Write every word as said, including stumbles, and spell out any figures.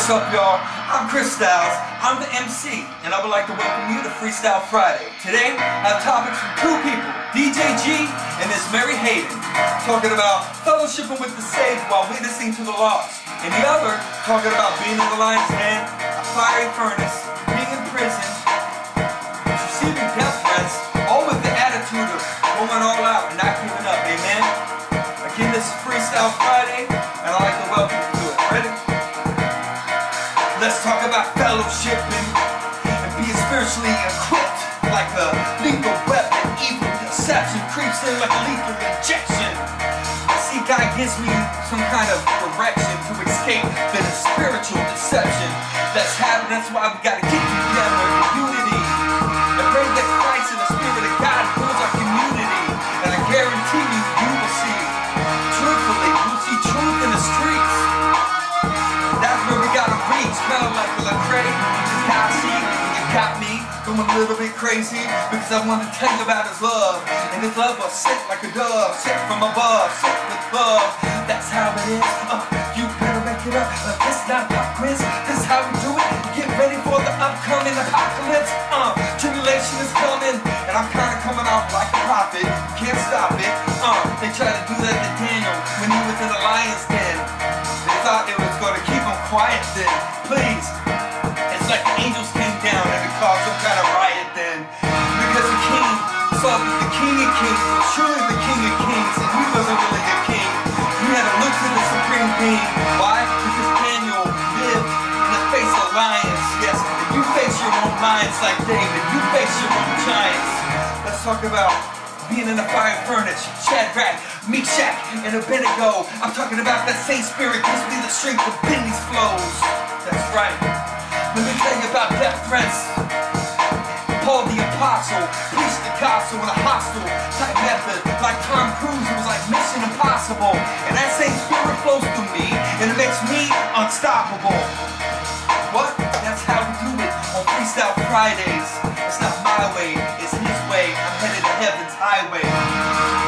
What's up, y'all? I'm Chris Styles. I'm the M C, and I would like to welcome you to Freestyle Friday. Today, I have topics from two people, D J G and Miss Mary Hayden, talking about fellowshipping with the saved while witnessing to the lost, and the other talking about being in the lion's den, a fiery furnace, being in prison, receiving death threats, all with the attitude of going all out and not giving up. Amen. Again, this is Freestyle Friday, and I'd like to welcome you. Let's talk about fellowshipping and being spiritually equipped like a lethal weapon. Evil deception creeps in like a lethal injection. I see God gives me some kind of direction to escape the spiritual deception that's happening. That's why we gotta get together in unity and pray that Christ and the Spirit of God builds our community. And I guarantee you, you will see truthfully, you will see truth in the streets. That's where we gotta reach, kind of like the Lecrae. You got me, you got me, going a little bit crazy, because I want to tell you about his love, and his love was sent like a dove, sent from above, sent with love. That's how it is, uh, you better make it up, uh, it's not pop quiz, this is how we do it. Get ready for the upcoming apocalypse, uh, tribulation is coming, and I'm kind of coming off like a prophet, you can't stop it, uh, they tried to do that to Daniel, when he was in the lion's den. They thought it was going to keep him quiet then, please. It's like the angels came down and it caused some kind of riot then. Because the king saw that the king of kings was truly the king of kings, and he wasn't really the king. He had to look to the supreme being. Why? Because Daniel lived in the face of lions. Yes, if you face your own lions like David, you face your own giants. Let's talk about being in a fire furnace, Shadrach, Meshach, and Abednego. I'm talking about that same spirit gives me the strength to bend these flows. That's right. Let me tell you about death threats. Paul the Apostle preached the gospel in a hostile type method. Like Tom Cruise, it was like Mission Impossible. And that same spirit flows through me, and it makes me unstoppable. What? That's how we do it on Freestyle Fridays. It's not my way, it's his way. I'm headed to heaven's highway.